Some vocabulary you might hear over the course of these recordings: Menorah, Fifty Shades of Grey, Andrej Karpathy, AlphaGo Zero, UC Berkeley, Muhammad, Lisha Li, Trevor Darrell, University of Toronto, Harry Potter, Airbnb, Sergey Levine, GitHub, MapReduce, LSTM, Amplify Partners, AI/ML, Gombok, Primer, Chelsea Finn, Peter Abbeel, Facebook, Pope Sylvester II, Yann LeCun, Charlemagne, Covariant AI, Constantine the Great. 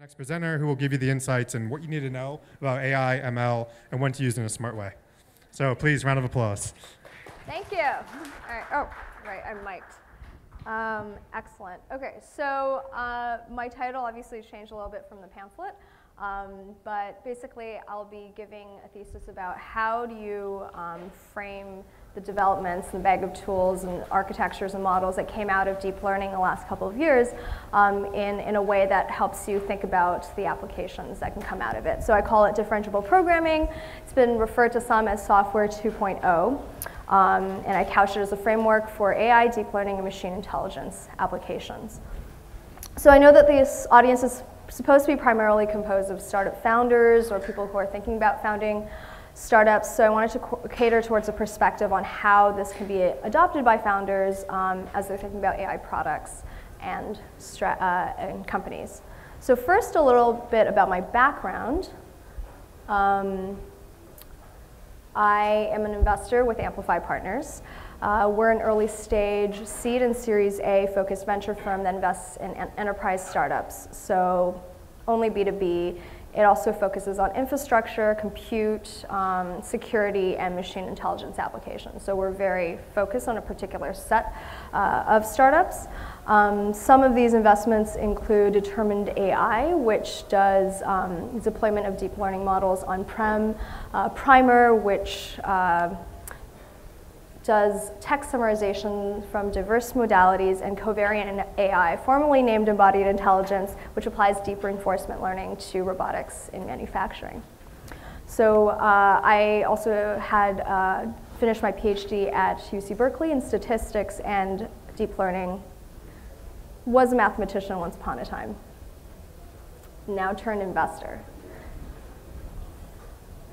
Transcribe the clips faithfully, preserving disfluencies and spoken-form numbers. Next presenter who will give you the insights and what you need to know about A I, M L, and when to use it in a smart way. So please, round of applause. Thank you. All right. Oh, right, I'm mic'd. Um, excellent. Okay, so uh, my title obviously changed a little bit from the pamphlet, um, but basically I'll be giving a thesis about how do you um, frame the developments and the bag of tools and architectures and models that came out of deep learning the last couple of years um, in, in a way that helps you think about the applications that can come out of it. So I call it differentiable programming. It's been referred to some as software two point oh. Um, and I couch it as a framework for A I, deep learning, and machine intelligence applications. So I know that this audience is supposed to be primarily composed of startup founders or people who are thinking about founding startups, so I wanted to cater towards a perspective on how this can be adopted by founders um, as they're thinking about A I products and, stra uh, and companies. So first, a little bit about my background. Um, I am an investor with Amplify Partners. Uh, we're an early stage seed and series A focused venture firm that invests in en enterprise startups, so only B two B. It also focuses on infrastructure, compute, um, security, and machine intelligence applications. So we're very focused on a particular set uh, of startups. Um, some of these investments include Determined A I, which does um, deployment of deep learning models on-prem, uh, Primer, which uh, does text summarization from diverse modalities, and Covariant A I, formerly named Embodied Intelligence, which applies deep reinforcement learning to robotics in manufacturing. So uh, I also had uh, finished my PhD at U C Berkeley in statistics and deep learning. Was a mathematician once upon a time. Now turned investor.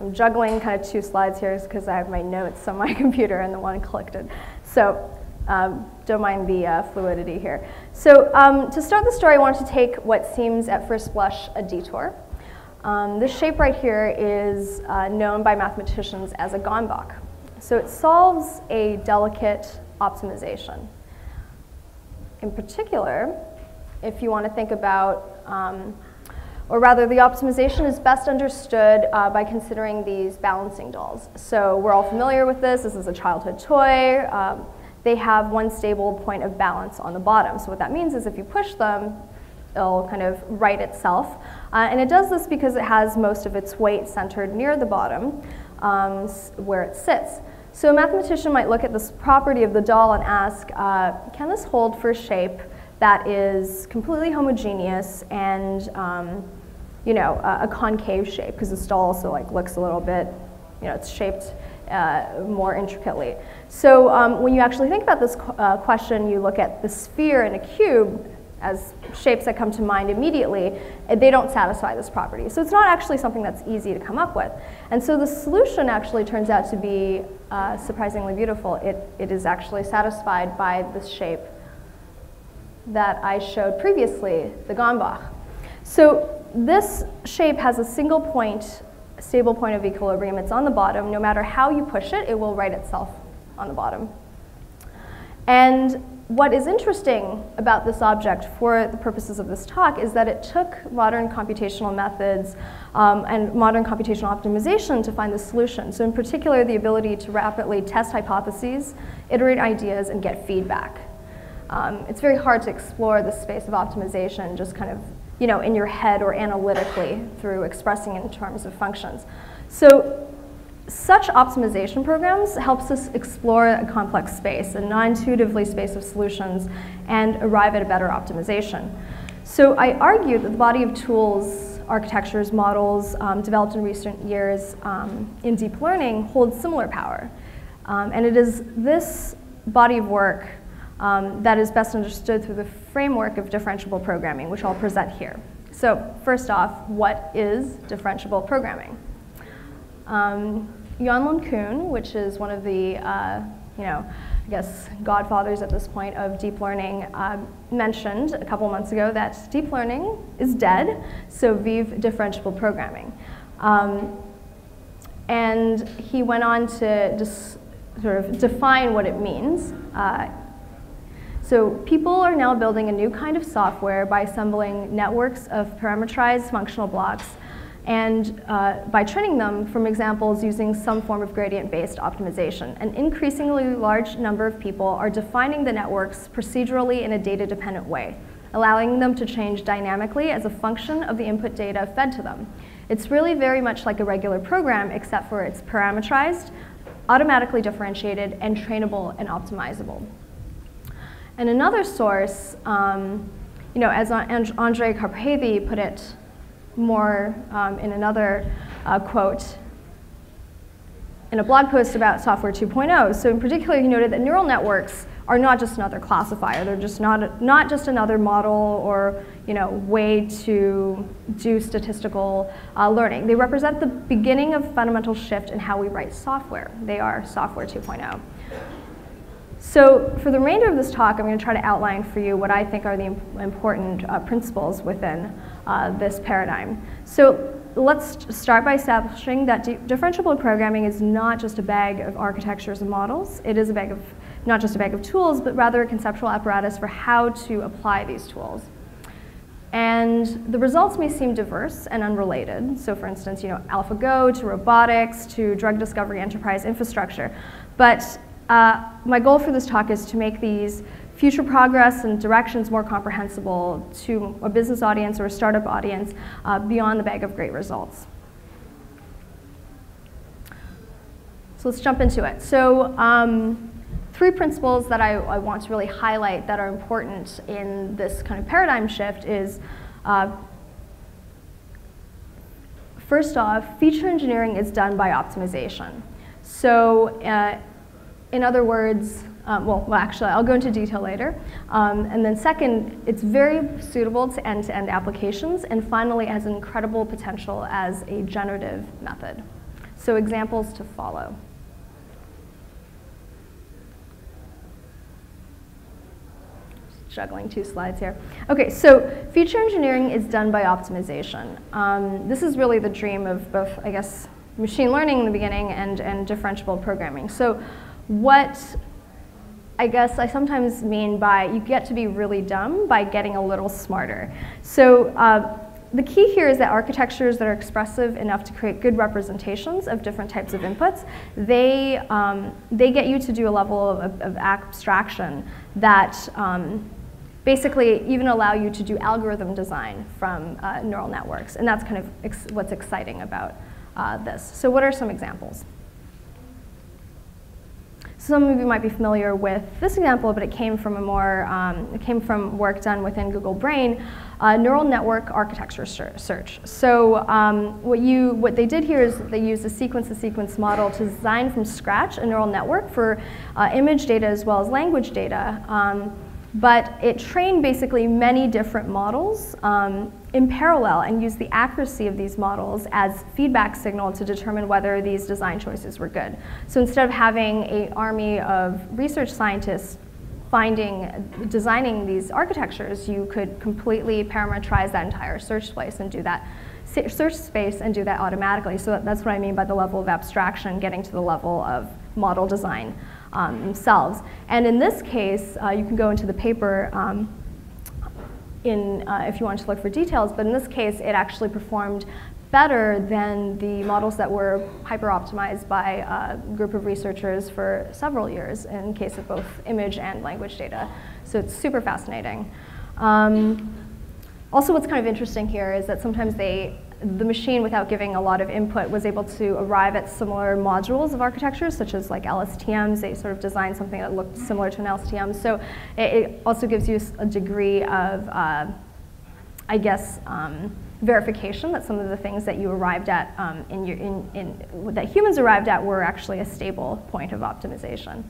I'm juggling kind of two slides here because I have my notes on my computer and the one collected. So um, don't mind the uh, fluidity here. So um, to start the story, I wanted to take what seems at first blush a detour. Um, this shape right here is uh, known by mathematicians as a Gombok. So it solves a delicate optimization. In particular, if you want to think about um, Or rather, the optimization is best understood uh, by considering these balancing dolls. So we're all familiar with this. This is a childhood toy. Um, they have one stable point of balance on the bottom. So what that means is if you push them, it'll kind of right itself. Uh, and it does this because it has most of its weight centered near the bottom um, where it sits. So a mathematician might look at this property of the doll and ask, uh, can this hold for shape that is completely homogeneous and um, you know, a, a concave shape, because this doll also like looks a little bit, you know, it's shaped uh, more intricately. So um, when you actually think about this uh, question, you look at the sphere and a cube as shapes that come to mind immediately, they don't satisfy this property. So it's not actually something that's easy to come up with. And so the solution actually turns out to be uh, surprisingly beautiful. It, it is actually satisfied by this shape that I showed previously, the Gombok. So this shape has a single point, stable point of equilibrium. It's on the bottom. No matter how you push it, it will right itself on the bottom. And what is interesting about this object for the purposes of this talk is that it took modern computational methods um, and modern computational optimization to find the solution. So in particular, the ability to rapidly test hypotheses, iterate ideas, and get feedback. Um, it's very hard to explore the space of optimization just kind of, you know, in your head or analytically through expressing it in terms of functions. So such optimization programs helps us explore a complex space, a non-intuitively space of solutions, and arrive at a better optimization. So I argue that the body of tools, architectures, models um, developed in recent years um, in deep learning holds similar power. Um, and it is this body of work Um, that is best understood through the framework of differentiable programming, which I'll present here. So first off, what is differentiable programming? Um, Yann LeCun, which is one of the, uh, you know, I guess godfathers at this point of deep learning, uh, mentioned a couple months ago that deep learning is dead, so vive differentiable programming. Um, and he went on to just sort of define what it means. Uh, So people are now building a new kind of software by assembling networks of parameterized functional blocks and uh, by training them from examples using some form of gradient-based optimization. An increasingly large number of people are defining the networks procedurally in a data-dependent way, allowing them to change dynamically as a function of the input data fed to them. It's really very much like a regular program, except for it's parameterized, automatically differentiated, and trainable and optimizable. And another source, um, you know, as Andrej Karpathy put it more um, in another uh, quote, in a blog post about software two point oh. So in particular, he noted that neural networks are not just another classifier. They're just not, not just another model or, you know, way to do statistical uh, learning. They represent the beginning of fundamental shift in how we write software. They are software two point oh. So for the remainder of this talk, I'm going to try to outline for you what I think are the important uh, principles within uh, this paradigm. So let's start by establishing that differentiable programming is not just a bag of architectures and models. It is a bag of not just a bag of tools, but rather a conceptual apparatus for how to apply these tools. And the results may seem diverse and unrelated. So for instance, you know, AlphaGo to robotics to drug discovery enterprise infrastructure. But uh, my goal for this talk is to make these future progress and directions more comprehensible to a business audience or a startup audience uh, beyond the bag of great results. So let's jump into it. So um, three principles that I, I want to really highlight that are important in this kind of paradigm shift is, uh, first off, feature engineering is done by optimization. So uh, in other words, Um, well, well, actually, I'll go into detail later. Um, and then second, it's very suitable to end-to-end applications. And finally, it has incredible potential as a generative method. So examples to follow. Just juggling two slides here. OK, so feature engineering is done by optimization. Um, this is really the dream of both, I guess, machine learning in the beginning and, and differentiable programming. So what I guess I sometimes mean by you get to be really dumb by getting a little smarter. So uh, the key here is that architectures that are expressive enough to create good representations of different types of inputs, they, um, they get you to do a level of, of abstraction that um, basically even allow you to do algorithm design from uh, neural networks. And that's kind of ex what's exciting about uh, this. So what are some examples? Some of you might be familiar with this example, but it came from a more um, it came from work done within Google Brain, uh, neural network architecture search. So um, what you what they did here is they used a sequence-to-sequence model to design from scratch a neural network for uh, image data as well as language data. Um, but it trained basically many different models um, in parallel and used the accuracy of these models as feedback signal to determine whether these design choices were good. So instead of having an army of research scientists finding, designing these architectures, you could completely parameterize that entire search space and do that search space and do that automatically. So that's what I mean by the level of abstraction, getting to the level of model design Um, themselves. And in this case, uh, you can go into the paper um, in, uh, if you want to look for details, but in this case, it actually performed better than the models that were hyper-optimized by a group of researchers for several years in case of both image and language data. So it's super fascinating. Um, also, what's kind of interesting here is that sometimes they the machine, without giving a lot of input, was able to arrive at similar modules of architectures, such as like L S T Ms. They sort of designed something that looked similar to an L S T M. So it, it also gives you a degree of, uh, I guess, um, verification that some of the things that you arrived at um, in your in, in that humans arrived at were actually a stable point of optimization.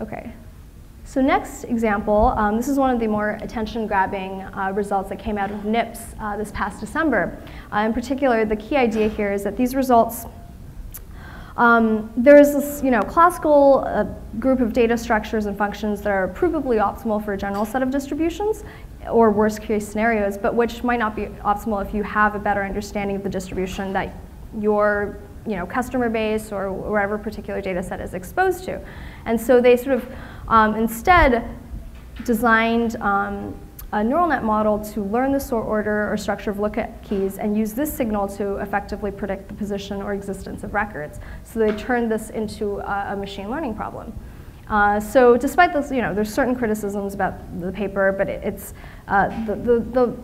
Okay. So next example, um, this is one of the more attention-grabbing uh, results that came out of NIPS uh, this past December. Uh, in particular, the key idea here is that these results, um, there's this you know, classical uh, group of data structures and functions that are provably optimal for a general set of distributions or worst-case scenarios, but which might not be optimal if you have a better understanding of the distribution that your you know, customer base or wherever particular data set is exposed to. And so they sort of Um, instead, designed um, a neural net model to learn the sort order or structure of lookup keys and use this signal to effectively predict the position or existence of records. So they turned this into a, a machine learning problem. Uh, so despite this, you know, there's certain criticisms about the paper, but it, it's uh, the, the, the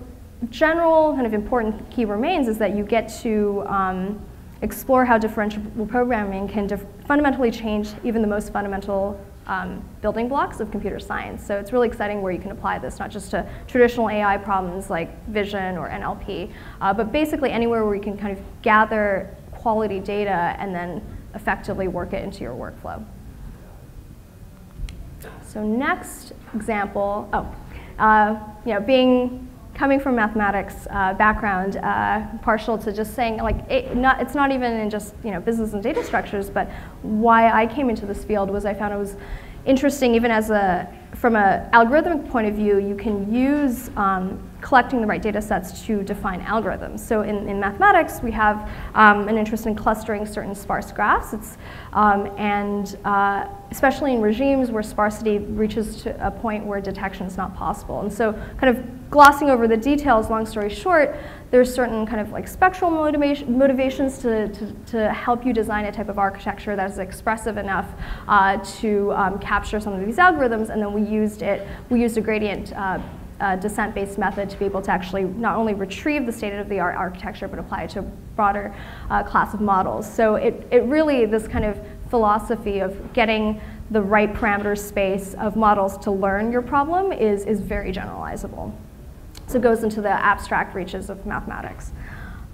general kind of important key remains is that you get to um, explore how differentiable programming can dif fundamentally change even the most fundamental Um, building blocks of computer science. So it's really exciting where you can apply this, not just to traditional A I problems like vision or N L P, uh, but basically anywhere where you can kind of gather quality data and then effectively work it into your workflow. So next example, oh, uh, you know, being coming from mathematics uh, background, uh, partial to just saying, like, it not, it's not even in just, you know, business and data structures, but why I came into this field was I found it was interesting, even as a, from an algorithmic point of view, you can use um, collecting the right data sets to define algorithms. So in, in mathematics, we have um, an interest in clustering certain sparse graphs. It's, um, and uh, especially in regimes where sparsity reaches to a point where detection is not possible. And so kind of glossing over the details, long story short, there's certain kind of like spectral motivation, motivations to, to, to help you design a type of architecture that is expressive enough uh, to um, capture some of these algorithms. And then we used it, we used a gradient uh, Uh, descent-based method to be able to actually not only retrieve the state-of-the-art architecture, but apply it to a broader uh, class of models. So it, it really, this kind of philosophy of getting the right parameter space of models to learn your problem is, is very generalizable. So it goes into the abstract reaches of mathematics.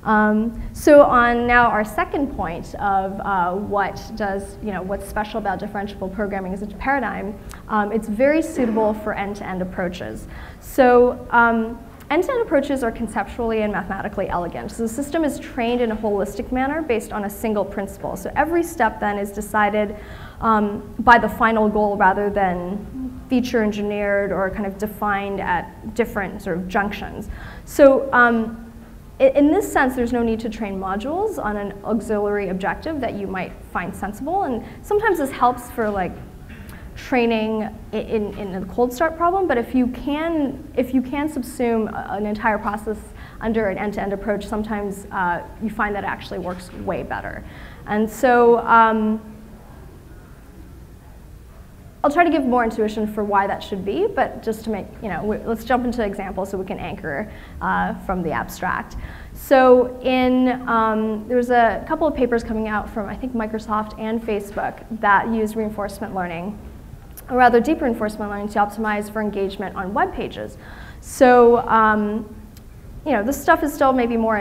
Um, so on now our second point of uh, what does, you know, what's special about differentiable programming as a paradigm, um, it's very suitable for end-to-end approaches. So um, end-to-end approaches are conceptually and mathematically elegant. So the system is trained in a holistic manner based on a single principle. So every step then is decided um, by the final goal rather than feature engineered or kind of defined at different sort of junctions. So um, in this sense, there's no need to train modules on an auxiliary objective that you might find sensible. And sometimes this helps for like training in, in the cold start problem. But if you can, if you can subsume an entire process under an end-to-end approach, sometimes uh, you find that it actually works way better. And so um, I'll try to give more intuition for why that should be, but just to make, you know, we, let's jump into examples so we can anchor uh, from the abstract. So in, um, there was a couple of papers coming out from, I think, Microsoft and Facebook that used reinforcement learning, or rather deep reinforcement learning, to optimize for engagement on web pages. So, um, you know, this stuff is still maybe more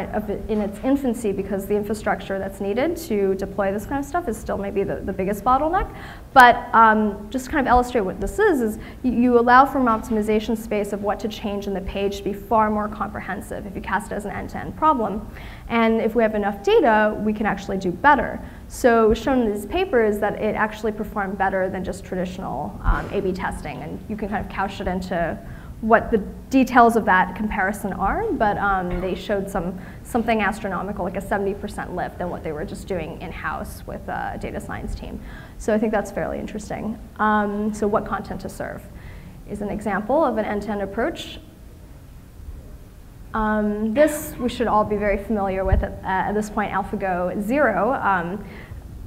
in its infancy because the infrastructure that's needed to deploy this kind of stuff is still maybe the, the biggest bottleneck. But um, just to kind of illustrate what this is, is you allow for an optimization space of what to change in the page to be far more comprehensive if you cast it as an end-to-end problem. And if we have enough data, we can actually do better. So shown in these papers that it actually performed better than just traditional um, A B testing, and you can kind of couch it into what the details of that comparison are, but um, they showed some something astronomical, like a seventy percent lift than what they were just doing in-house with a data science team. So I think that's fairly interesting. Um, so what content to serve is an example of an end-to-end approach. Um, this we should all be very familiar with at, uh, at this point, AlphaGo Zero. Um,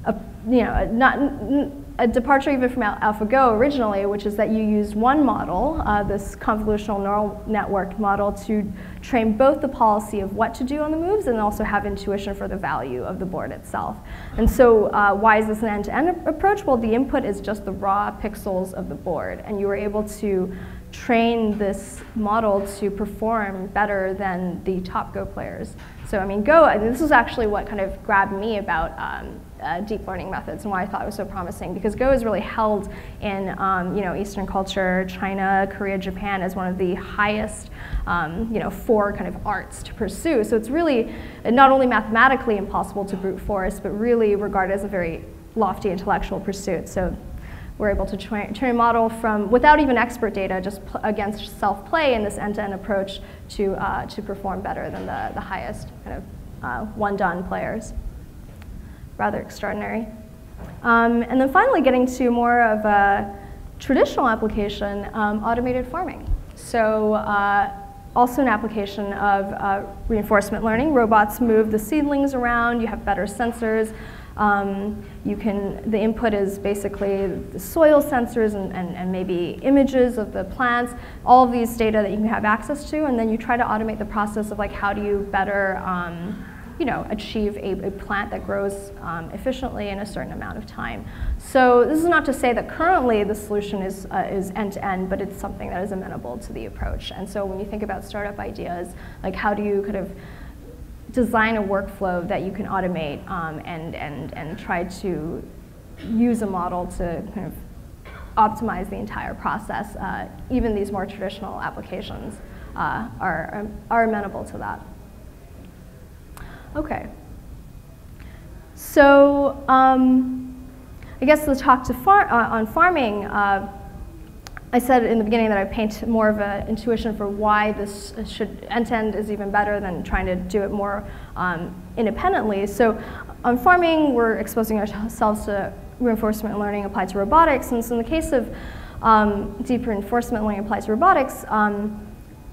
a, you know, not. N A departure even from AlphaGo originally, which is that you used one model, uh, this convolutional neural network model, to train both the policy of what to do on the moves and also have intuition for the value of the board itself. And so uh, why is this an end-to-end approach? Well, the input is just the raw pixels of the board, and you were able to train this model to perform better than the top Go players. So I mean, Go, I mean, this is actually what kind of grabbed me about um, Uh, deep learning methods and why I thought it was so promising, because Go is really held in um, you know, Eastern culture, China, Korea, Japan, as one of the highest um, you know, four kind of arts to pursue. So it's really not only mathematically impossible to brute force, but really regarded as a very lofty intellectual pursuit. So we're able to train a model from without even expert data, just against self-play in this end-to-end approach to, uh, to perform better than the, the highest kind of uh, one-done players. Rather extraordinary. Um, and then finally getting to more of a traditional application, um, automated farming. So uh, also an application of uh, reinforcement learning. Robots move the seedlings around, you have better sensors. Um, you can, the input is basically the soil sensors and, and, and maybe images of the plants, all of these data that you can have access to, and then you try to automate the process of like how do you better um, you know, achieve a, a plant that grows um, efficiently in a certain amount of time. So this is not to say that currently the solution is uh, is end-to-end, but it's something that is amenable to the approach. And so when you think about startup ideas, like how do you kind of design a workflow that you can automate um, and, and, and try to use a model to kind of optimize the entire process. Uh, even these more traditional applications uh, are, are amenable to that. Okay. So um, I guess the talk to far uh, on farming, uh, I said in the beginning that I paint more of an intuition for why this should, end-to-end is even better than trying to do it more um, independently. So on farming, we're exposing ourselves to reinforcement learning applied to robotics. And so in the case of um, deep reinforcement learning applied to robotics, um,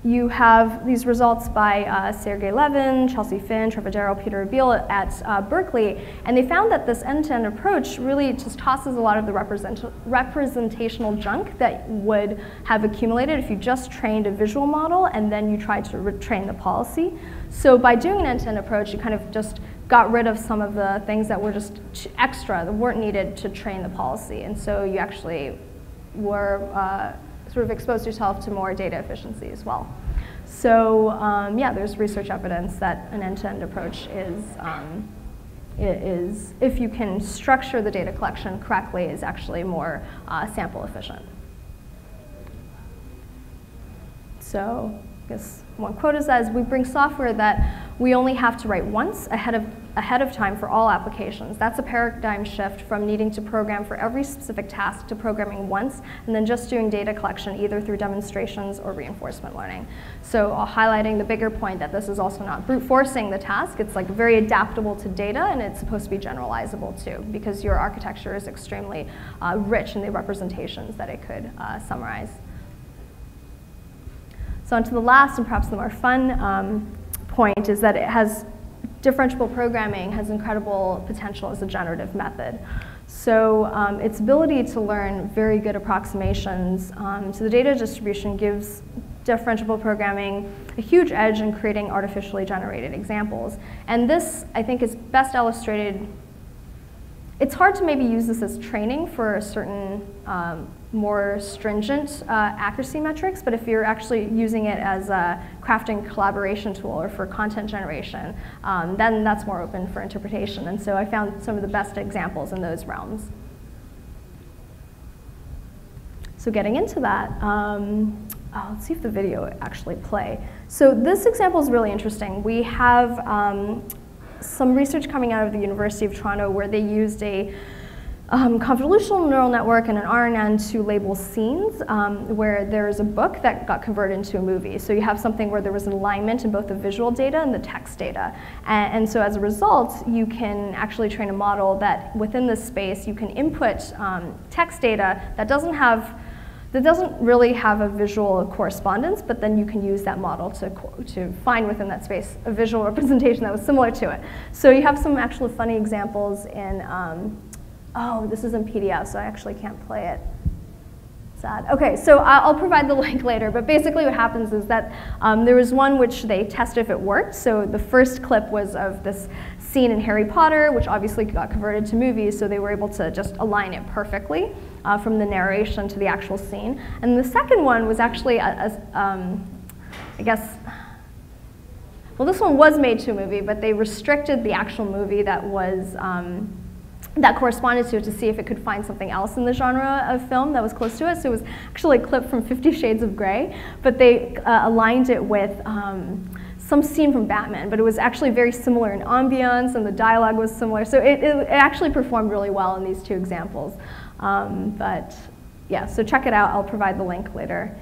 you have these results by uh, Sergey Levine, Chelsea Finn, Trevor Darrell, Peter Abbeel at uh, Berkeley, and they found that this end-to-end approach really just tosses a lot of the represent representational junk that would have accumulated if you just trained a visual model and then you tried to retrain the policy. So by doing an end-to-end approach, you kind of just got rid of some of the things that were just extra, that weren't needed to train the policy, and so you actually were uh, sort of expose yourself to more data efficiency as well. So um, yeah, there's research evidence that an end-to-end approach is, um, is, if you can structure the data collection correctly, is actually more uh, sample efficient. So I guess one quote is that we bring software that we only have to write once ahead of ahead of time for all applications. That's a paradigm shift from needing to program for every specific task to programming once and then just doing data collection either through demonstrations or reinforcement learning. So uh, highlighting the bigger point that this is also not brute forcing the task, it's like very adaptable to data and it's supposed to be generalizable too because your architecture is extremely uh, rich in the representations that it could uh, summarize. So on to the last and perhaps the more fun um, point is that it has differentiable programming has incredible potential as a generative method. So um, its ability to learn very good approximations um, to the data distribution gives differentiable programming a huge edge in creating artificially generated examples. And this, I think, is best illustrated. It's hard to maybe use this as training for a certain um, more stringent uh, accuracy metrics, but if you're actually using it as a crafting collaboration tool or for content generation, um, then that's more open for interpretation. And so I found some of the best examples in those realms. So getting into that, um, oh, let's see if the video actually play. So this example is really interesting. We have um, some research coming out of the University of Toronto where they used a Um, convolutional neural network and an R N N to label scenes um, where there's a book that got converted into a movie. So you have something where there was an alignment in both the visual data and the text data. And, and so as a result, you can actually train a model that within this space you can input um, text data that doesn't have that doesn't really have a visual correspondence, but then you can use that model to, to find within that space a visual representation that was similar to it. So you have some actual funny examples in um, oh, this is in P D F, so I actually can't play it. Sad. Okay, so I'll provide the link later, but basically what happens is that um, there was one which they tested if it worked. So the first clip was of this scene in Harry Potter, which obviously got converted to movies, so they were able to just align it perfectly uh, from the narration to the actual scene. And the second one was actually, a, a, um, I guess, well, this one was made to a movie, but they restricted the actual movie that was, um, that corresponded to it to see if it could find something else in the genre of film that was close to it. So it was actually a clip from Fifty Shades of Grey, but they uh, aligned it with um, some scene from Batman, but it was actually very similar in ambience and the dialogue was similar. So it, it, it actually performed really well in these two examples. Um, but yeah, so check it out. I'll provide the link later.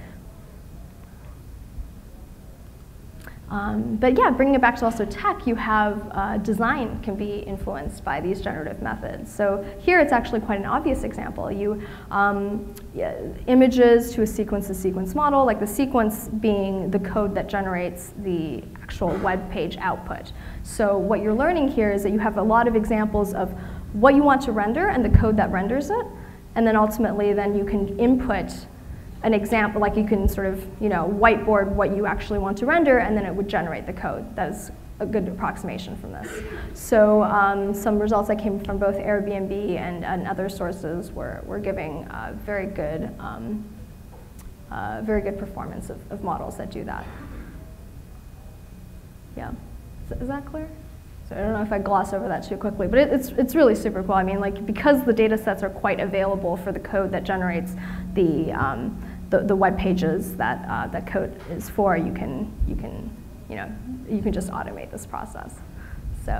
Um, but yeah, bringing it back to also tech, you have uh, design can be influenced by these generative methods. So here it's actually quite an obvious example. You um, yeah, images to a sequence-to-sequence model, like the sequence being the code that generates the actual web page output. So what you're learning here is that you have a lot of examples of what you want to render and the code that renders it, and then ultimately then you can input an example, like you can sort of, you know, whiteboard what you actually want to render, and then it would generate the code. That is a good approximation from this. So um, some results that came from both Airbnb and, and other sources were, were giving uh, very good, um, uh, very good performance of, of models that do that. Yeah, is, is that clear? So I don't know if I gloss over that too quickly, but it, it's, it's really super cool. I mean, like, because the data sets are quite available for the code that generates the, um, The, the web pages that uh, that code is for, you can you can you know you can just automate this process. So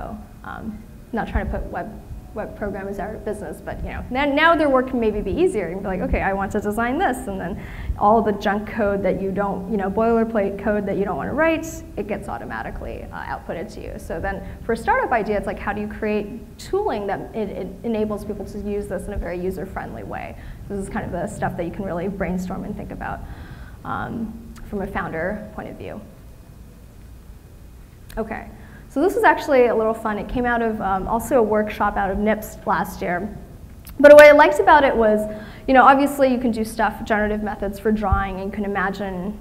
um, not trying to put web web programmers out of business, but you know now now their work can maybe be easier. You can be like, okay, I want to design this, and then all the junk code that you don't you know boilerplate code that you don't want to write, it gets automatically uh, outputted to you. So then for a startup idea, it's like, how do you create tooling that it, it enables people to use this in a very user friendly way? This is kind of the stuff that you can really brainstorm and think about um, from a founder point of view. Okay, so this is actually a little fun. It came out of um, also a workshop out of NIPS last year. But what I liked about it was, you know, obviously you can do stuff, generative methods for drawing, and you can imagine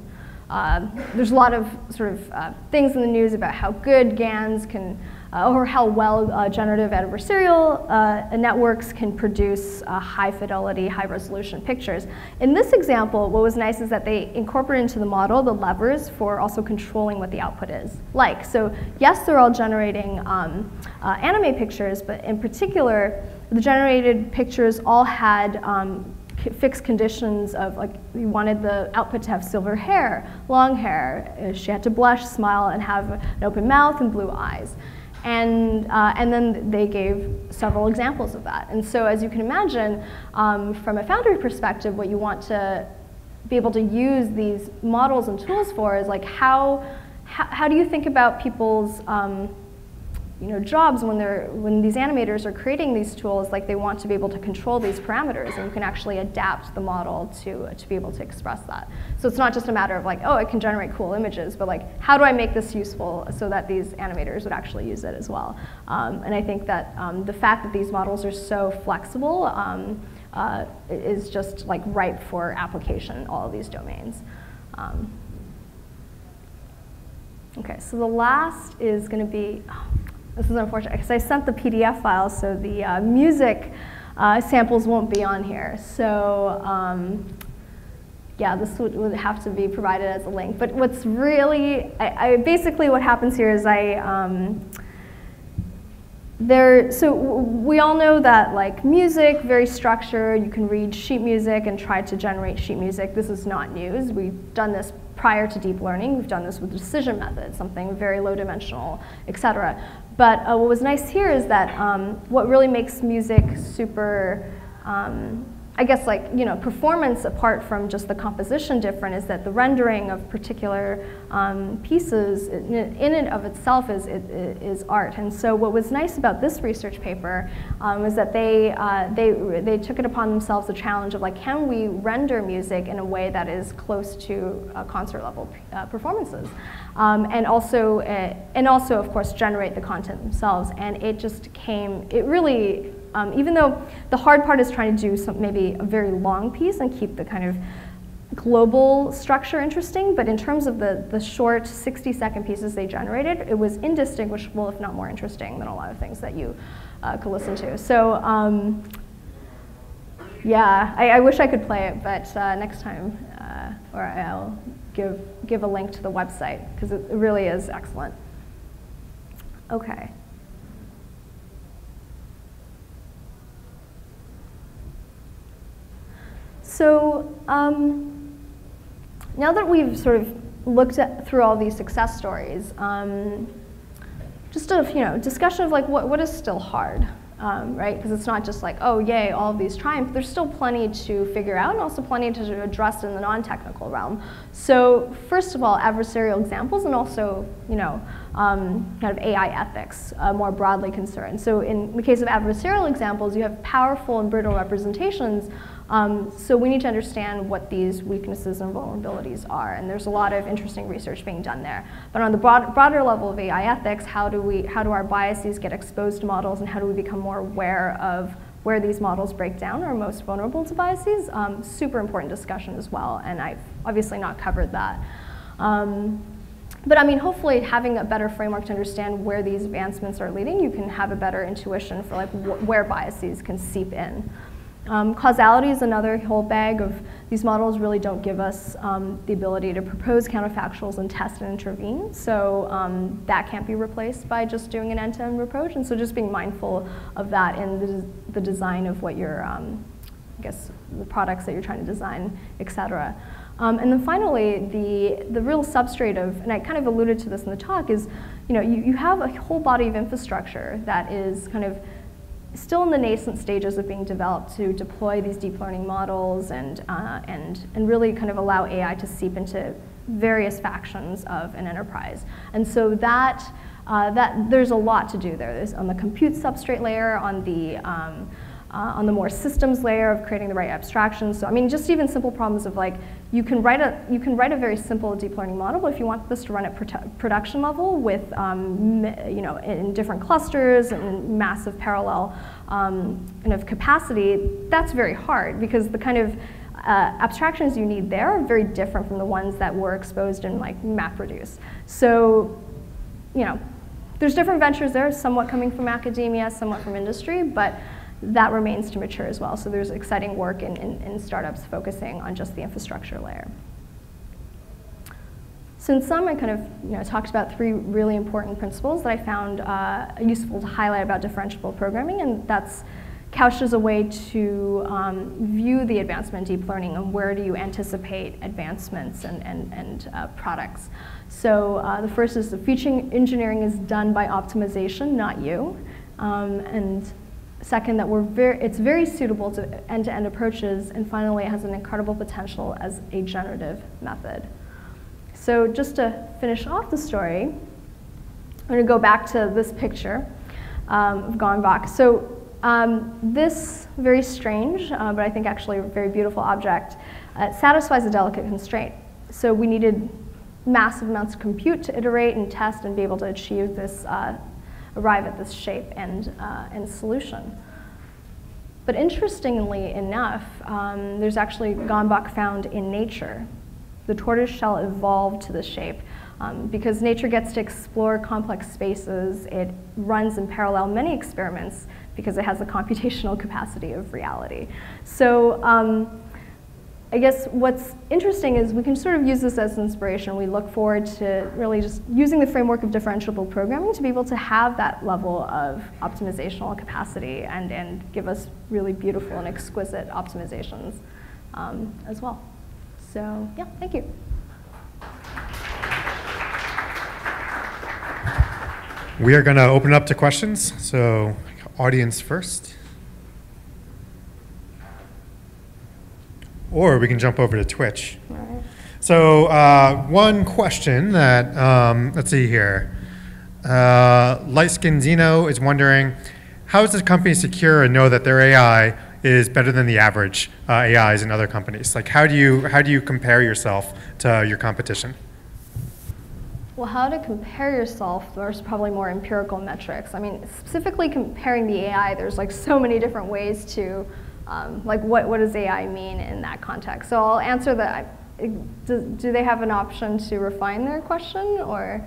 uh, there's a lot of sort of uh, things in the news about how good GANs can, Uh, or how well uh, generative adversarial uh, networks can produce uh, high fidelity, high resolution pictures. In this example, what was nice is that they incorporated into the model the levers for also controlling what the output is like. So yes, they're all generating um, uh, anime pictures, but in particular, the generated pictures all had um, fixed conditions of, like, we wanted the output to have silver hair, long hair, she had to blush, smile, and have an open mouth and blue eyes. And, uh, and then they gave several examples of that. And so as you can imagine, um, from a founder perspective, what you want to be able to use these models and tools for is, like, how, how, how do you think about people's um, you know, jobs when, they're, when these animators are creating these tools? Like, they want to be able to control these parameters, and you can actually adapt the model to, to be able to express that. So it's not just a matter of, like, oh, it can generate cool images, but, like, how do I make this useful so that these animators would actually use it as well? Um, and I think that um, the fact that these models are so flexible um, uh, is just, like, ripe for application in all of these domains. Um, okay, so the last is going to be, oh, this is unfortunate, because I sent the P D F file, so the uh, music uh, samples won't be on here. So um, yeah, this would, would have to be provided as a link. But what's really, I, I, basically what happens here is I, um, there, so we all know that, like, music, very structured, you can read sheet music and try to generate sheet music. This is not news. We've done this prior to deep learning. We've done this with decision methods, something very low dimensional, et cetera. But uh, what was nice here is that um, what really makes music super, um, I guess, like, you know, performance apart from just the composition different is that the rendering of particular um, pieces in, in and of itself is, it, it is art. And so what was nice about this research paper um, is that they, uh, they, they took it upon themselves the challenge of, like, can we render music in a way that is close to uh, concert level uh, performances? Um, and also, uh, and also, of course, generate the content themselves. And it just came, it really, Um, even though the hard part is trying to do some, maybe a very long piece and keep the kind of global structure interesting, but in terms of the, the short sixty second pieces they generated, it was indistinguishable, if not more interesting, than a lot of things that you uh, could listen to. So um, yeah, I, I wish I could play it, but uh, next time, uh, or I'll give, give a link to the website, because it really is excellent. Okay. So um, now that we've sort of looked at, through all these success stories, um, just a you know discussion of, like, what what is still hard. um, right? Because it's not just like, oh, yay, all of these triumph. There's still plenty to figure out and also plenty to address in the non-technical realm. So first of all, adversarial examples and also, you know, um, kind of A I ethics uh, more broadly concerned. So in the case of adversarial examples, you have powerful and brittle representations. Um, so we need to understand what these weaknesses and vulnerabilities are, and there's a lot of interesting research being done there. But on the broad, broader level of A I ethics, how do we, how do our biases get exposed to models, and how do we become more aware of where these models break down or are most vulnerable to biases? Um, super important discussion as well, and I've obviously not covered that. Um, But I mean, hopefully having a better framework to understand where these advancements are leading, you can have a better intuition for like wh where biases can seep in. Um, causality is another whole bag of, these models really don't give us um, the ability to propose counterfactuals and test and intervene. So um, that can't be replaced by just doing an end-to-end approach. And so just being mindful of that in the, the design of what your, um, I guess, the products that you're trying to design, et cetera. Um, and then finally, the, the real substrate of, and I kind of alluded to this in the talk, is you know, you, you have a whole body of infrastructure that is kind of still in the nascent stages of being developed to deploy these deep learning models and, uh, and, and really kind of allow A I to seep into various factions of an enterprise. And so that, uh, that there's a lot to do there. There's on the compute substrate layer, on the um, Uh, on the more systems layer of creating the right abstractions. So I mean, just even simple problems of like, you can write a, you can write a very simple deep learning model, but if you want this to run at produ production level with, um, you know, in different clusters and massive parallel um, kind of capacity, that's very hard because the kind of Uh, abstractions you need there are very different from the ones that were exposed in like MapReduce. So, you know, there's different ventures there, somewhat coming from academia, somewhat from industry, but that remains to mature as well. So there's exciting work in, in, in startups focusing on just the infrastructure layer. So in sum, I kind of you know, talked about three really important principles that I found uh, useful to highlight about differentiable programming, and that's couched as a way to um, view the advancement in deep learning and where do you anticipate advancements and, and, and uh, products. So uh, the first is the feature engineering is done by optimization, not you. Um, and Second, that we're very, it's very suitable to end-to-end approaches, and finally, it has an incredible potential as a generative method. So just to finish off the story, I'm going to go back to this picture um, of Gombok. So um, this very strange, uh, but I think actually a very beautiful object uh, satisfies a delicate constraint. So we needed massive amounts of compute to iterate and test and be able to achieve this uh, arrive at this shape and, uh, and solution. But interestingly enough, um, there's actually Gombok found in nature. The tortoise shell evolved to this shape um, because nature gets to explore complex spaces. It runs in parallel many experiments because it has the computational capacity of reality. So um, I guess what's interesting is we can sort of use this as inspiration. We look forward to really just using the framework of differentiable programming to be able to have that level of optimizational capacity and, and give us really beautiful and exquisite optimizations um, as well. So yeah, thank you. We are going to open up to questions. So audience first. Or we can jump over to Twitch. All right. So uh, one question that, um, let's see here. Uh, Lightskin Zeno is wondering, how does the company secure and know that their A I is better than the average uh, A Is in other companies? Like how do you, how do you compare yourself to your competition? Well, how to compare yourself, there's probably more empirical metrics. I mean, specifically comparing the A I, there's like so many different ways to Um, like what, what does A I mean in that context? So I'll answer that. Do, do they have an option to refine their question or?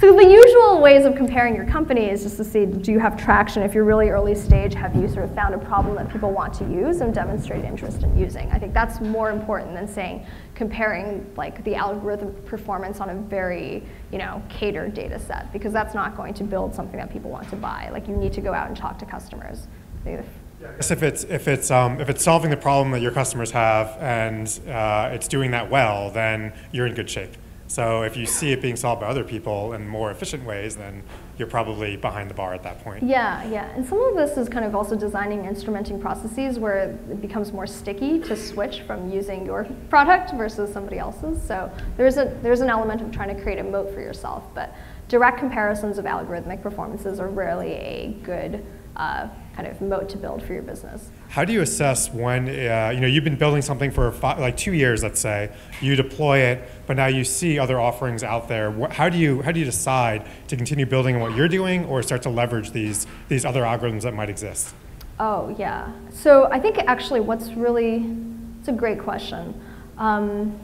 So the usual ways of comparing your company is just to see, do you have traction? If you're really early stage, have you sort of found a problem that people want to use and demonstrate interest in using? I think that's more important than saying, comparing like the algorithm performance on a very, you know, catered data set, because that's not going to build something that people want to buy. Like you need to go out and talk to customers. Yeah, I guess if it's, if, it's, um, if it's solving the problem that your customers have and uh, it's doing that well, then you're in good shape. So if you see it being solved by other people in more efficient ways, then you're probably behind the bar at that point. Yeah, yeah. And some of this is kind of also designing instrumenting processes where it becomes more sticky to switch from using your product versus somebody else's. So there's a there's an element of trying to create a moat for yourself, but direct comparisons of algorithmic performances are rarely a good uh, kind of moat to build for your business. How do you assess when, uh, you know, you've been building something for five, like two years, let's say, you deploy it, but now you see other offerings out there. How do you, how do you decide to continue building on what you're doing or start to leverage these, these other algorithms that might exist? Oh, yeah. So I think actually what's really, it's a great question. Um,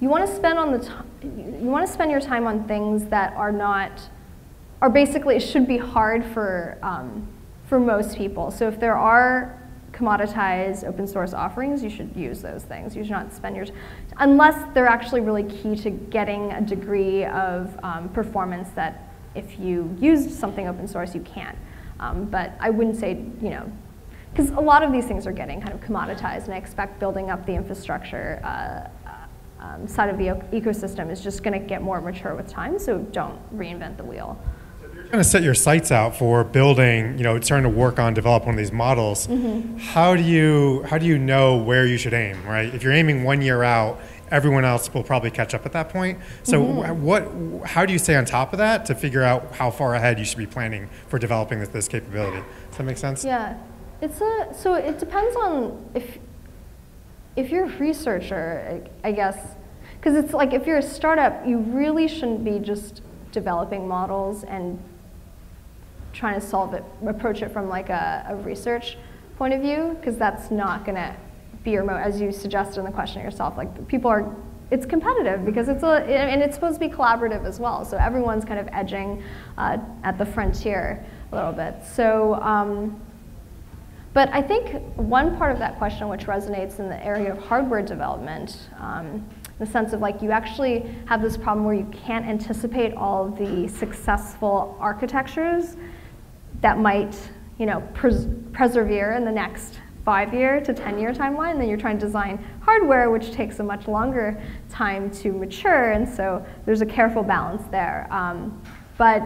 you want to spend on the t you want to spend your time on things that are not, are basically, it should be hard for, um, for most people. So if there are commoditized open source offerings, you should use those things. You should not spend your time, unless they're actually really key to getting a degree of um, performance that if you used something open source, you can't. Um, but I wouldn't say, you know, because a lot of these things are getting kind of commoditized, and I expect building up the infrastructure uh, um, side of the ecosystem is just going to get more mature with time, so don't reinvent the wheel. Trying to set your sights out for building, you know, starting to work on, develop one of these models, mm-hmm. how do you how do you know where you should aim, right? If you're aiming one year out, everyone else will probably catch up at that point. So mm-hmm. what, how do you stay on top of that to figure out how far ahead you should be planning for developing this, this capability? Does that make sense? Yeah, it's a, so it depends on if, if you're a researcher, I guess, because it's like if you're a startup, you really shouldn't be just developing models and trying to solve it, approach it from like a, a research point of view, because that's not going to be your moat, as you suggested in the question yourself. Like people are, it's competitive because it's a, and it's supposed to be collaborative as well. So everyone's kind of edging uh, at the frontier a little bit. So, um, but I think one part of that question, which resonates in the area of hardware development, um, in the sense of like you actually have this problem where you can't anticipate all the successful architectures that might, you know, pres persevere in the next five year to ten year timeline, and then you're trying to design hardware, which takes a much longer time to mature, and so there's a careful balance there. Um, but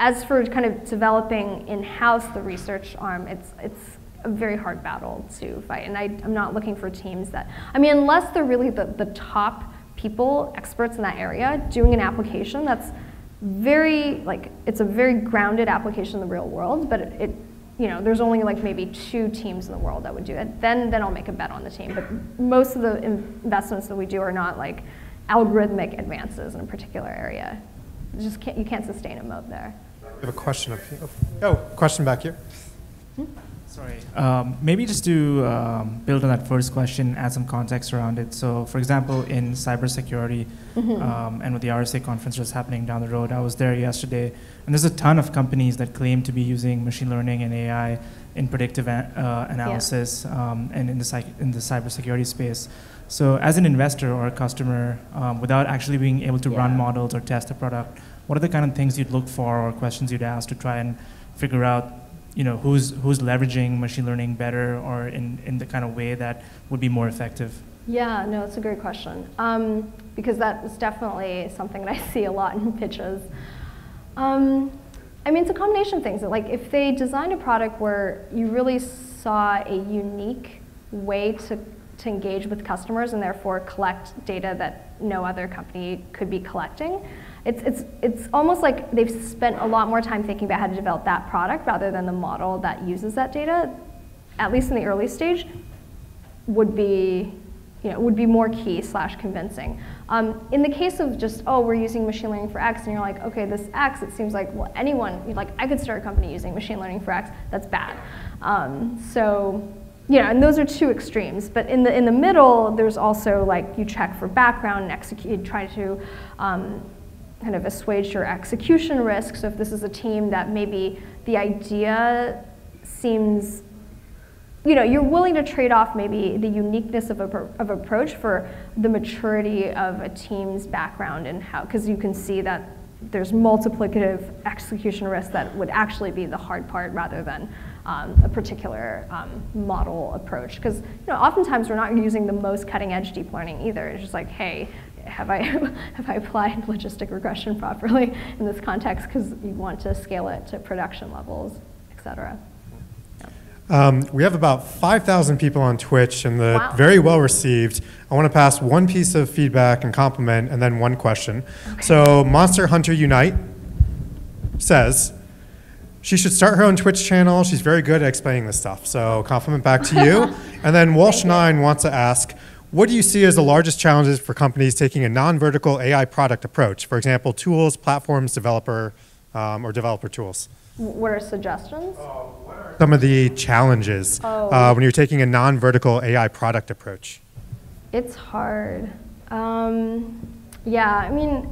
as for kind of developing in-house the research arm, it's, it's a very hard battle to fight, and I, I'm not looking for teams that, I mean, unless they're really the, the top people, experts in that area, doing an application that's very, like, it's a very grounded application in the real world, but it, it, you know, there's only like maybe two teams in the world that would do it. Then, then I'll make a bet on the team. But most of the investments that we do are not like algorithmic advances in a particular area. You just can't, you can't sustain a moat there. We have a question up here. Oh, question back here. Hmm? Sorry. Um, maybe just to um, build on that first question, add some context around it. So, for example, in cybersecurity, mm-hmm. um, and with the R S A conference that's happening down the road, I was there yesterday, and there's a ton of companies that claim to be using machine learning and A I in predictive a uh, analysis, yeah. um, and in the in the cybersecurity space. So, as an investor or a customer, um, without actually being able to yeah. run models or test a product, what are the kind of things you'd look for or questions you'd ask to try and figure out, you know, who's, who's leveraging machine learning better or in, in the kind of way that would be more effective? Yeah, no, it's a great question. Um, because that is definitely something that I see a lot in pitches. Um, I mean, it's a combination of things. Like, if they designed a product where you really saw a unique way to, to engage with customers and therefore collect data that no other company could be collecting, It's, it's, it's almost like they've spent a lot more time thinking about how to develop that product rather than the model that uses that data, at least in the early stage, would be, you know, would be more key slash convincing. Um, in the case of just, oh, we're using machine learning for X, and you're like, okay, this X, it seems like, well, anyone, like, I could start a company using machine learning for X, that's bad. Um, so, you know, and those are two extremes. But in the, in the middle, there's also, like, you check for background and execute, try to, um, kind of assuage your execution risk. So if this is a team that maybe the idea seems, you know, you're willing to trade off maybe the uniqueness of, a, of approach for the maturity of a team's background and how, because you can see that there's multiplicative execution risk that would actually be the hard part rather than um, a particular um, model approach. Because, you know, oftentimes we're not using the most cutting edge deep learning either. It's just like, hey, have I, have I applied logistic regression properly in this context, because you want to scale it to production levels, et cetera. Um, we have about five thousand people on Twitch, and they're wow. very well received. I want to pass one piece of feedback and compliment, and then one question. Okay. So Monster Hunter Unite says, she should start her own Twitch channel. She's very good at explaining this stuff. So compliment back to you. And then Walsh nine wants to ask, what do you see as the largest challenges for companies taking a non-vertical A I product approach? For example, tools, platforms, developer, um, or developer tools. What are suggestions? Oh, what are some of the challenges oh. uh, when you're taking a non-vertical A I product approach? It's hard. Um, yeah, I mean,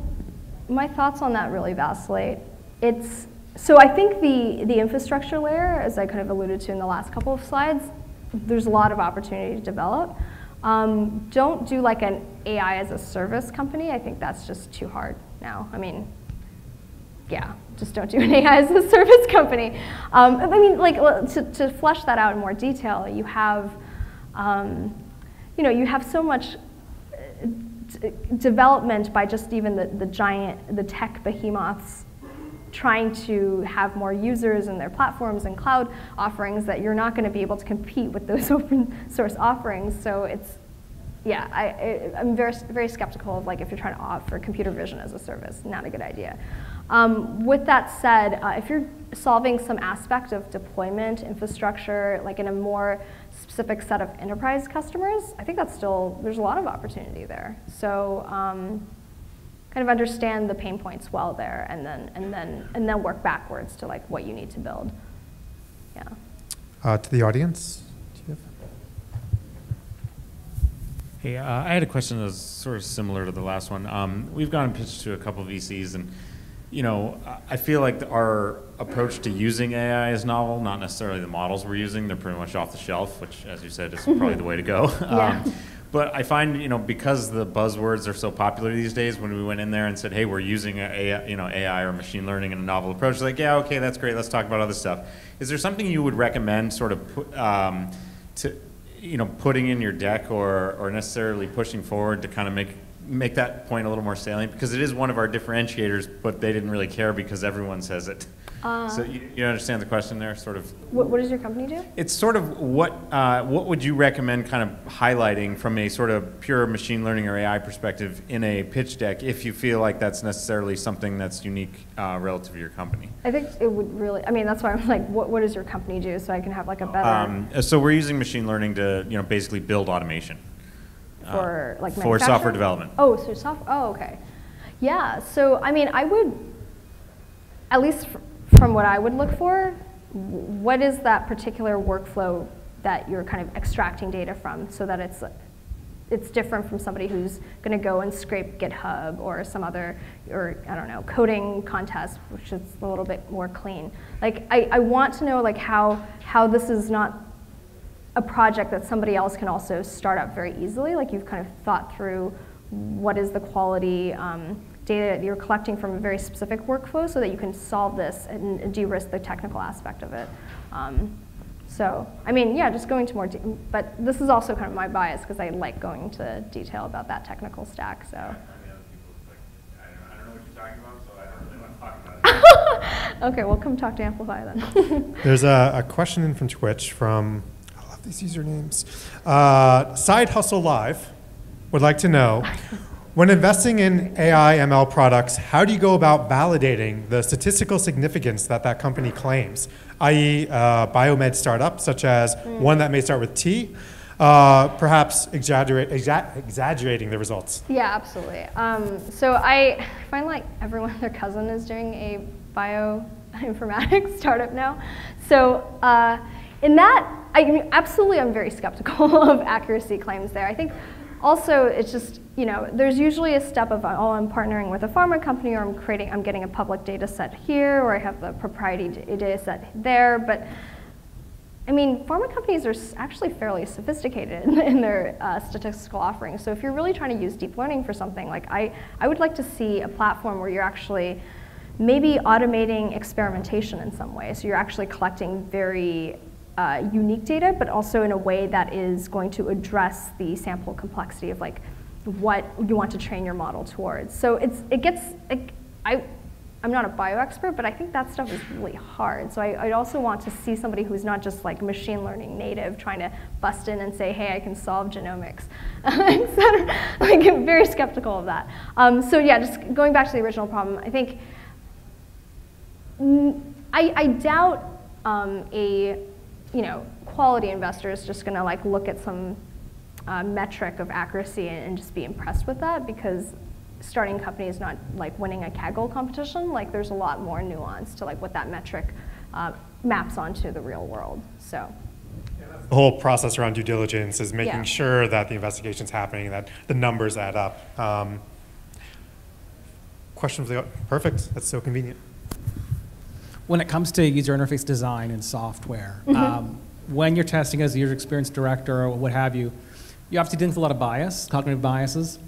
my thoughts on that really vacillate. It's, so I think the, the infrastructure layer, as I kind of alluded to in the last couple of slides, there's a lot of opportunity to develop. Um, don't do like an A I as a service company. I think that's just too hard now. I mean, yeah, just don't do an A I as a service company. Um, I mean, like to, to flesh that out in more detail, you have, um, you know, you have so much development by just even the, the giant, the tech behemoths trying to have more users in their platforms and cloud offerings that you're not going to be able to compete with those open source offerings. So it's, yeah, I, I, I'm very, very skeptical of like if you're trying to offer computer vision as a service, not a good idea. Um, with that said, uh, if you're solving some aspect of deployment, infrastructure, like in a more specific set of enterprise customers, I think that's still, there's a lot of opportunity there. So um, kind of understand the pain points well there, and then, and then, and then work backwards to like what you need to build, yeah. Uh, to the audience. Hey, uh, I had a question that's sort of similar to the last one. Um, we've gone and pitched to a couple of V Cs, and you know, I feel like the, our approach to using A I is novel, not necessarily the models we're using. They're pretty much off the shelf, which, as you said, is probably the way to go. Yeah. Um, but I find, you know, because the buzzwords are so popular these days, when we went in there and said, hey, we're using A I, you know, A I or machine learning in a novel approach, like, yeah, okay, that's great, let's talk about other stuff. Is there something you would recommend sort of put, um, to, you know, putting in your deck or, or necessarily pushing forward to kind of make, make that point a little more salient? Because it is one of our differentiators, but they didn't really care because everyone says it. Uh, so you, you understand the question there, sort of? What, what does your company do? It's sort of what, uh, what would you recommend kind of highlighting from a sort of pure machine learning or A I perspective in a pitch deck if you feel like that's necessarily something that's unique uh, relative to your company? I think it would really, I mean, that's why I'm like, what, what does your company do so I can have like a better... Um, so we're using machine learning to, you know, basically build automation. For like for software development. Oh, so software. Oh, okay. Yeah. So I mean, I would, at least from what I would look for, what is that particular workflow that you're kind of extracting data from, so that it's it's different from somebody who's going to go and scrape GitHub or some other, or I don't know, coding contest, which is a little bit more clean. Like I, I want to know like how how this is not a project that somebody else can also start up very easily. Like you've kind of thought through what is the quality um, data that you're collecting from a very specific workflow so that you can solve this and de-risk the technical aspect of it. Um, so, I mean, yeah, just going to more, de but this is also kind of my bias because I like going to detail about that technical stack, so. I don't know what you're talking about, so I don't really want to talk about it. Okay, well, come talk to Amplify then. There's a, a question in from Twitch from, these usernames. Uh, Side Hustle Live would like to know, when investing in A I M L products, how do you go about validating the statistical significance that that company claims, that is uh, biomed startup, such as mm. one that may start with T, uh, perhaps exaggerate, exa exaggerating the results? Yeah, absolutely. Um, so I find like everyone, their cousin is doing a bioinformatics startup now. So uh, in that, I mean, absolutely, I'm very skeptical of accuracy claims there. I think also it's just, you know, there's usually a step of, oh, I'm partnering with a pharma company, or I'm creating, I'm getting a public data set here, or I have the proprietary data set there. But I mean, pharma companies are actually fairly sophisticated in, in their uh, statistical offerings. So if you're really trying to use deep learning for something, like I, I would like to see a platform where you're actually maybe automating experimentation in some way. So you're actually collecting very Uh, unique data, but also in a way that is going to address the sample complexity of like what you want to train your model towards. So it's, it gets, it, I, I'm not a bio expert, but I think that stuff is really hard. So I, I'd also want to see somebody who's not just like machine learning native trying to bust in and say, hey, I can solve genomics, et cetera. Like, I'm very skeptical of that. Um, so yeah, just going back to the original problem, I think, I, I doubt um, a, you know, quality investor is just gonna like look at some uh, metric of accuracy and, and just be impressed with that, because starting a company is not like winning a Kaggle competition. Like, there's a lot more nuance to like what that metric uh, maps onto the real world. So yeah, that's the whole process around due diligence is making yeah. sure that the investigation's happening, that the numbers add up. Um, questions? Perfect. That's so convenient. When it comes to user interface design and software, mm-hmm. um, when you're testing as a user experience director or what have you, you obviously deal with a lot of bias, cognitive biases.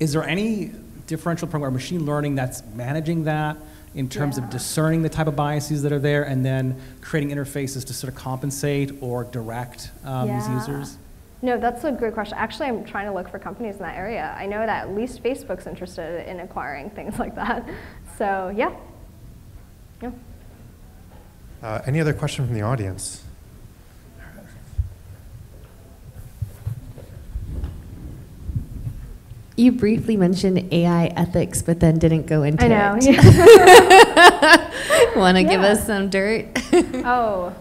Is there any differential program or machine learning that's managing that in terms yeah. of discerning the type of biases that are there and then creating interfaces to sort of compensate or direct um, yeah. these users? No, that's a great question. Actually, I'm trying to look for companies in that area. I know that at least Facebook's interested in acquiring things like that. So yeah. yeah. Uh, any other question from the audience? You briefly mentioned A I ethics, but then didn't go into it. I know. Yeah. Want to yeah. give us some dirt? Oh,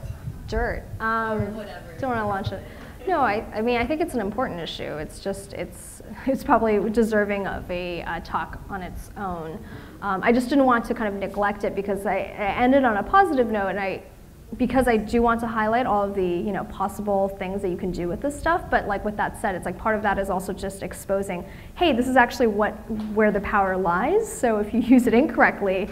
dirt. Um, or whatever. Don't want to launch it. No, I, I mean, I think it's an important issue. It's just, it's, it's probably deserving of a uh, talk on its own. Um, I just didn't want to kind of neglect it, because I, I ended on a positive note, and I, because I do want to highlight all of the, you know, possible things that you can do with this stuff. But like with that said, it's like part of that is also just exposing, hey, this is actually what, where the power lies. So if you use it incorrectly,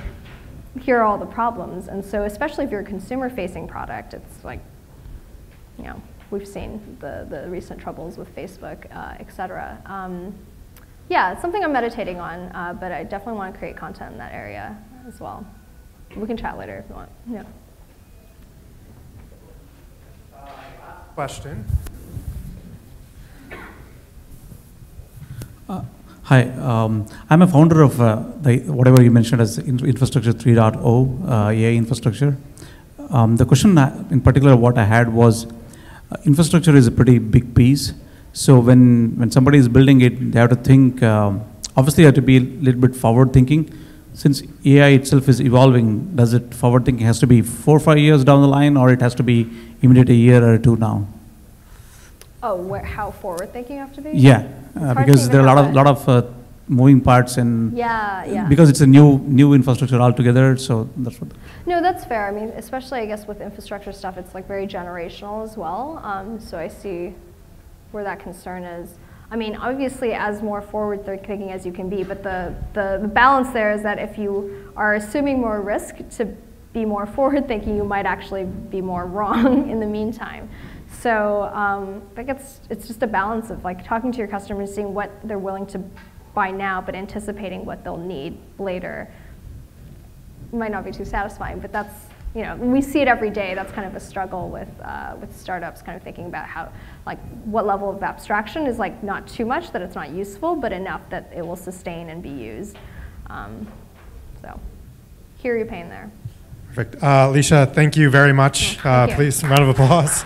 here are all the problems. And so especially if you're a consumer-facing product, it's like, you know, we've seen the, the recent troubles with Facebook, uh, et cetera. Um, yeah, it's something I'm meditating on, uh, but I definitely want to create content in that area as well. We can chat later if you want. Yeah. Uh, last question. Uh, hi, um, I'm a founder of uh, the, whatever you mentioned as Infrastructure three point oh, uh, A I infrastructure. Um, the question in particular what I had was, Uh, infrastructure is a pretty big piece, so when, when somebody is building it, they have to think, um, obviously you have to be a little bit forward thinking. Since A I itself is evolving, does it forward thinking has to be four or five years down the line, or it has to be immediate a year or two now? Oh, where, how forward thinking you have to be? Yeah, uh, because there are a lot of, lot of uh, moving parts, and yeah, yeah. because it's a new new infrastructure altogether, so that's what. No, that's fair. I mean, especially I guess with infrastructure stuff, it's like very generational as well. Um, so I see where that concern is. I mean, obviously, as more forward-thinking as you can be, but the, the the balance there is that if you are assuming more risk to be more forward-thinking, you might actually be more wrong in the meantime. So um, I think it's it's just a balance of like talking to your customers, seeing what they're willing to buy now, but anticipating what they'll need later. Might not be too satisfying, but that's, you know, we see it every day. That's kind of a struggle with uh, with startups, kind of thinking about how, like, what level of abstraction is like not too much that it's not useful, but enough that it will sustain and be used. Um, so, hear your pain there. Perfect, uh, Lisha. Thank you very much. Yeah, uh, you. Please, round of applause.